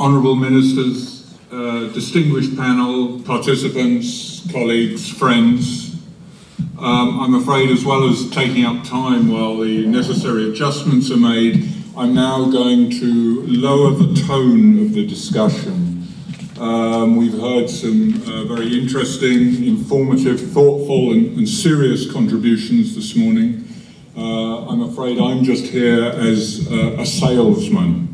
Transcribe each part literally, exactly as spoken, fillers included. Honourable Ministers, uh, distinguished panel, participants, colleagues, friends. Um, I'm afraid, as well as taking up time while the necessary adjustments are made, I'm now going to lower the tone of the discussion. Um, we've heard some uh, very interesting, informative, thoughtful and, and serious contributions this morning. Uh, I'm afraid I'm just here as uh, a salesman,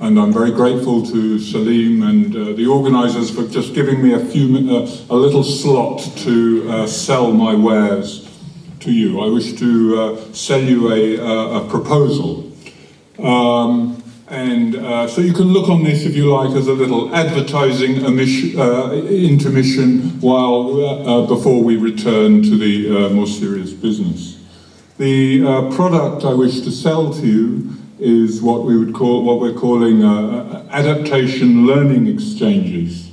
and I'm very grateful to Salim and uh, the organisers for just giving me a few uh, a little slot to uh, sell my wares to you. I wish to uh, sell you a, a, a proposal, um, and uh, so you can look on this, if you like, as a little advertising omission, uh, intermission while uh, before we return to the uh, more serious business. The uh, product I wish to sell to you is what we would call, what we're calling, uh, adaptation learning exchanges.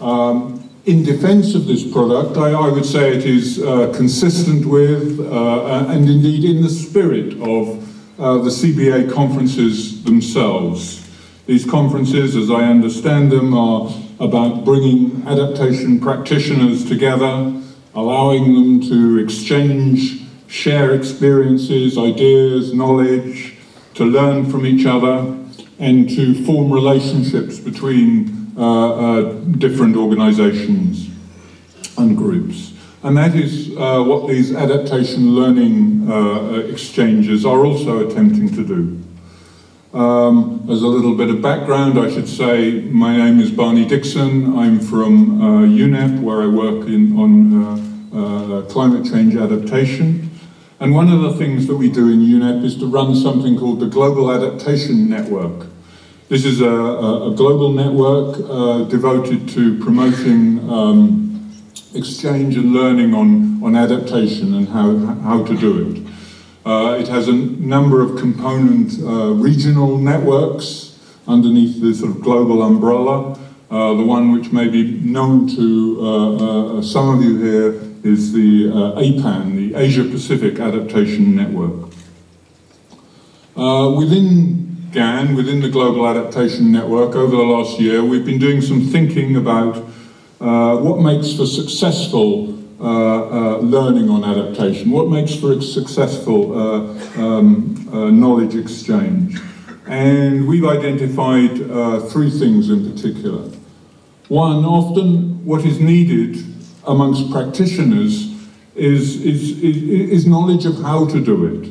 Um, in defence of this product, I, I would say it is uh, consistent with uh, and indeed in the spirit of uh, the C B A conferences themselves. These conferences, as I understand them, are about bringing adaptation practitioners together, allowing them to exchange, share experiences, ideas, knowledge, to learn from each other, and to form relationships between uh, uh, different organisations and groups. And that is uh, what these adaptation learning uh, exchanges are also attempting to do. Um, as a little bit of background, I should say my name is Barney Dickson. I'm from uh, U N E P, where I work in, on uh, uh, climate change adaptation. And one of the things that we do in U N E P is to run something called the Global Adaptation Network. This is a, a, a global network uh, devoted to promoting um, exchange and learning on, on adaptation and how, how to do it. Uh, it has a number of component uh, regional networks underneath the sort of global umbrella. Uh, the one which may be known to uh, uh, some of you here is the uh, APAN, the Asia-Pacific Adaptation Network. Uh, within GAN, within the Global Adaptation Network, over the last year, we've been doing some thinking about uh, what makes for successful uh, uh, learning on adaptation, what makes for a successful uh, um, uh, knowledge exchange. And we've identified uh, three things in particular. One, often what is needed amongst practitioners is, is, is, is knowledge of how to do it.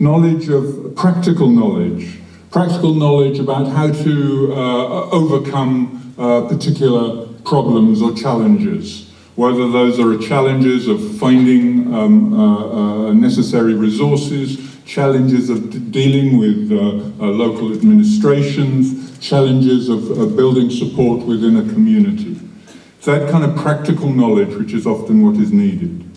Knowledge of practical knowledge. Practical knowledge about how to uh, overcome uh, particular problems or challenges. Whether those are challenges of finding um, uh, uh, necessary resources, challenges of dealing with uh, uh, local administrations, challenges of uh, building support within a community. That kind of practical knowledge, which is often what is needed.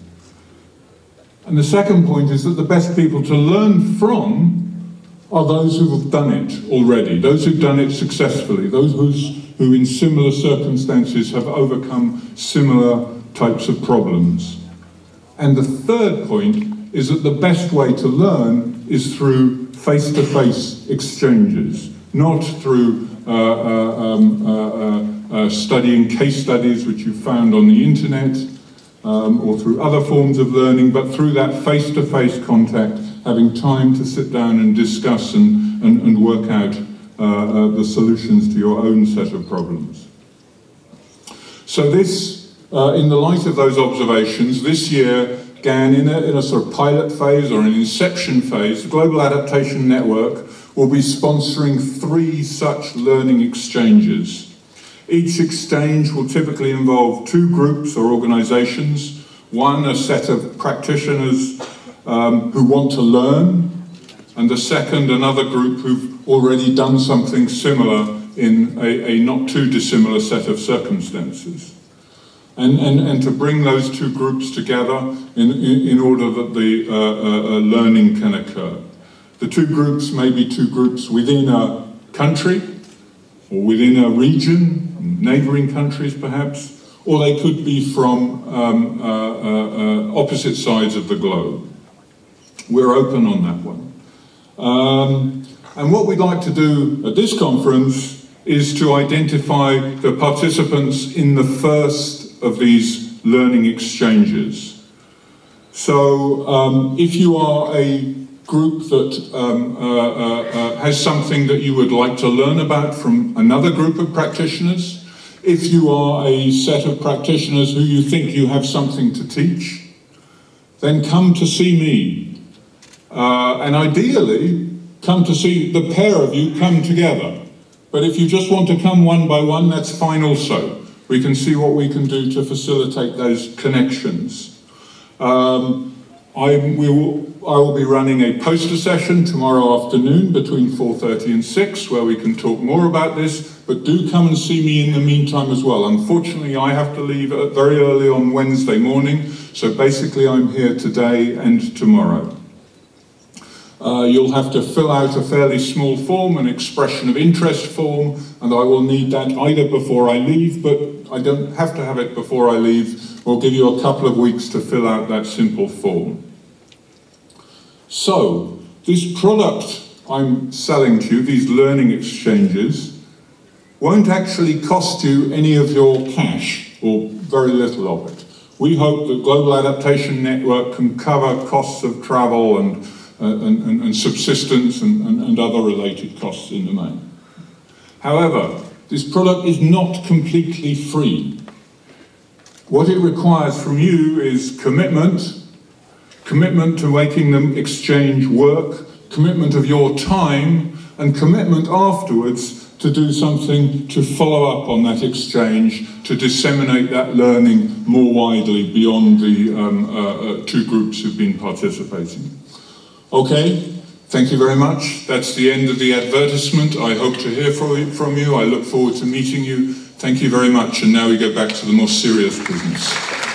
And the second point is that the best people to learn from are those who have done it already, those who've done it successfully, those who's, who in similar circumstances have overcome similar types of problems. And the third point is that the best way to learn is through face-to-face exchanges, not through uh, uh, um, uh, uh, Uh, studying case studies which you found on the internet um, or through other forms of learning, but through that face-to-face contact, having time to sit down and discuss and, and, and work out uh, uh, the solutions to your own set of problems. So this, uh, in the light of those observations, this year GAN, in a, in a sort of pilot phase or an inception phase, the Global Adaptation Network will be sponsoring three such learning exchanges. Each exchange will typically involve two groups or organisations. One, a set of practitioners um, who want to learn, and the second, another group who've already done something similar in a, a not too dissimilar set of circumstances. And, and, and to bring those two groups together in, in, in order that the uh, uh, learning can occur. The two groups may be two groups within a country, or within a region, neighbouring countries perhaps, or they could be from um, uh, uh, uh, opposite sides of the globe. We're open on that one. Um, and what we'd like to do at this conference is to identify the participants in the first of these learning exchanges. So um, if you are a group that um, uh, uh, uh, has something that you would like to learn about from another group of practitioners, if you are a set of practitioners who you think you have something to teach, then come to see me. Uh, and ideally, come to see the pair of you come together. But if you just want to come one by one, that's fine also. We can see what we can do to facilitate those connections. Um, I, we will, I will be running a poster session tomorrow afternoon between four thirty and six where we can talk more about this, but do come and see me in the meantime as well. Unfortunately, I have to leave very early on Wednesday morning, so basically I'm here today and tomorrow. Uh, you'll have to fill out a fairly small form, an expression of interest form, and I will need that either before I leave, but I don't have to have it before I leave. We'll give you a couple of weeks to fill out that simple form. So, this product I'm selling to you, these learning exchanges, won't actually cost you any of your cash, or very little of it. We hope that Global Adaptation Network can cover costs of travel and, uh, and, and, and subsistence and, and, and other related costs in the main. However, this product is not completely free. What it requires from you is commitment, commitment to making them exchange work, commitment of your time, and commitment afterwards to do something to follow up on that exchange, to disseminate that learning more widely beyond the um, uh, uh, two groups who've been participating. Okay, thank you very much. That's the end of the advertisement. I hope to hear from you. I look forward to meeting you. Thank you very much. And now we go back to the more serious business.